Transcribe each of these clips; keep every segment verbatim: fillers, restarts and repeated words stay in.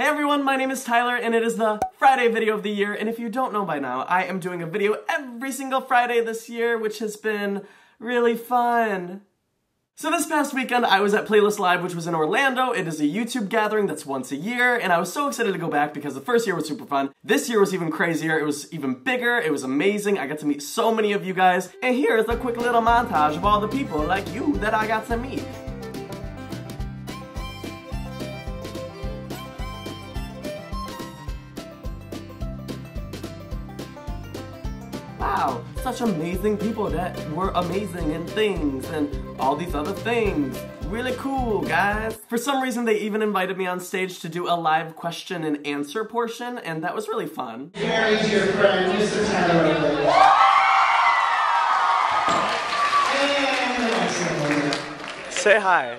Hey everyone, my name is Tyler and it is the Friday video of the year, and if you don't know by now, I am doing a video every single Friday this year, which has been really fun. So this past weekend I was at Playlist Live, which was in Orlando. It is a YouTube gathering that's once a year, and I was so excited to go back because the first year was super fun. This year was even crazier, it was even bigger, it was amazing, I got to meet so many of you guys, and here is a quick little montage of all the people like you that I got to meet. Wow, such amazing people that were amazing in things and all these other things. Really cool, guys. For some reason, they even invited me on stage to do a live question and answer portion, and that was really fun. Here's your friend, Mister Tanner. And say hi.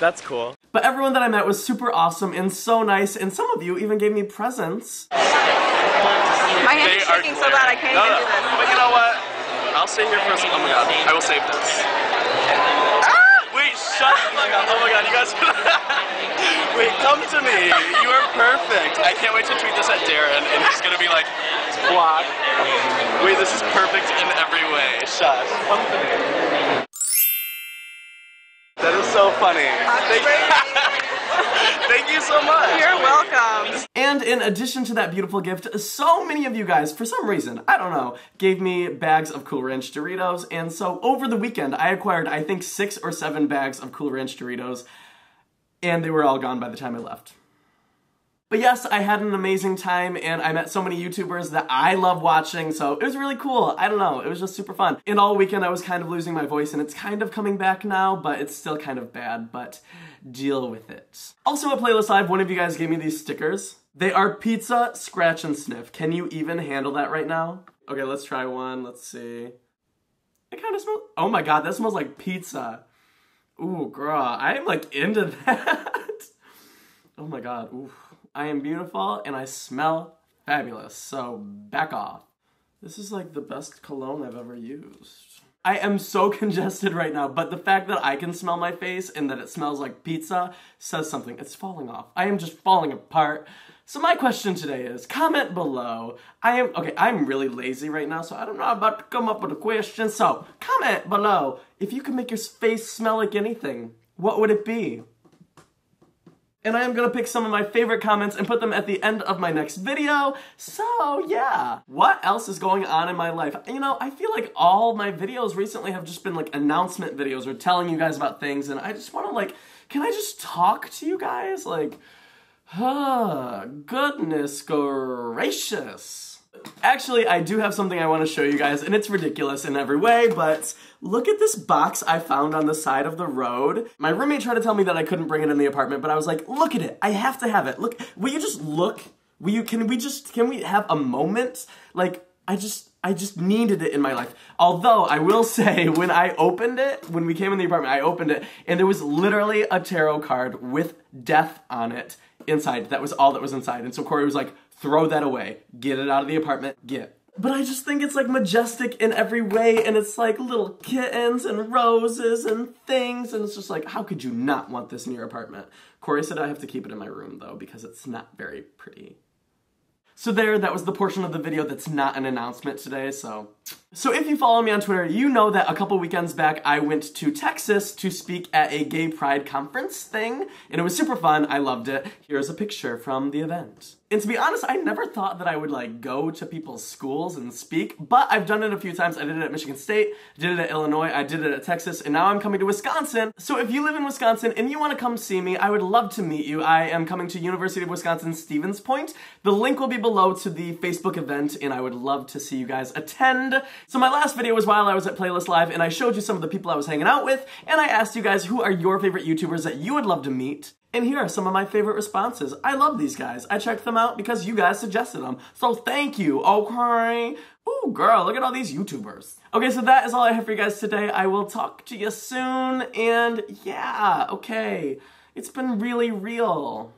That's cool. But everyone that I met was super awesome and so nice, and some of you even gave me presents. My hands are shaking so bad I can't no, even no. do this. But you know what? I'll stay here for a second. Oh my god, I will save this. Ah! Wait, shut up. Oh my god, you guys. Wait, come to me. You are perfect. I can't wait to tweet this at Darren, and he's gonna be like, block. Wait, this is perfect in every way. Shut. Come to me. That is so funny. Thank you. Thank you so much. You're welcome. And in addition to that beautiful gift, so many of you guys, for some reason, I don't know, gave me bags of Cool Ranch Doritos. And so over the weekend, I acquired, I think, six or seven bags of Cool Ranch Doritos. And they were all gone by the time I left. But yes, I had an amazing time, and I met so many YouTubers that I love watching, so it was really cool. I don't know, it was just super fun. And all weekend I was kind of losing my voice, and it's kind of coming back now, but it's still kind of bad, but deal with it. Also at Playlist Live, one of you guys gave me these stickers. They are Pizza Scratch and Sniff. Can you even handle that right now? Okay, let's try one, let's see. It kind of smells, oh my god, that smells like pizza. Ooh, girl, I am like into that. Oh my god, oof. I am beautiful and I smell fabulous, so back off. This is like the best cologne I've ever used. I am so congested right now, but the fact that I can smell my face and that it smells like pizza says something. It's falling off. I am just falling apart. So my question today is, comment below. I am, okay, I'm really lazy right now, so I don't know how about to come up with a question, so comment below. If you could make your face smell like anything, what would it be? And I am gonna pick some of my favorite comments and put them at the end of my next video, so yeah. What else is going on in my life? You know, I feel like all my videos recently have just been like announcement videos or telling you guys about things, and I just wanna like, can I just talk to you guys? Like, huh, goodness gracious. Actually, I do have something I wanna show you guys, and it's ridiculous in every way, but look at this box I found on the side of the road. My roommate tried to tell me that I couldn't bring it in the apartment, but I was like, look at it, I have to have it. Look, will you just look? Will you, can we just, can we have a moment? Like, I just, I just needed it in my life. Although, I will say, when I opened it, when we came in the apartment, I opened it, and there was literally a tarot card with death on it inside. That was all that was inside. And so Corey was like, throw that away, get it out of the apartment, get. But I just think it's like majestic in every way, and it's like little kittens and roses and things, and it's just like, how could you not want this in your apartment? Corey said I have to keep it in my room though, because it's not very pretty. So there, that was the portion of the video that's not an announcement today, so. So if you follow me on Twitter, you know that a couple weekends back I went to Texas to speak at a gay pride conference thing, and it was super fun, I loved it. Here's a picture from the event. And to be honest, I never thought that I would like go to people's schools and speak, but I've done it a few times. I did it at Michigan State, I did it at Illinois, I did it at Texas, and now I'm coming to Wisconsin. So if you live in Wisconsin and you want to come see me, I would love to meet you. I am coming to University of Wisconsin Stevens Point. The link will be below to the Facebook event, and I would love to see you guys attend. So my last video was while I was at Playlist Live, and I showed you some of the people I was hanging out with, and I asked you guys who are your favorite YouTubers that you would love to meet. And here are some of my favorite responses. I love these guys. I checked them out because you guys suggested them. So thank you, O'Korey. Ooh, girl, look at all these YouTubers. Okay, so that is all I have for you guys today. I will talk to you soon, and yeah, okay. It's been really real.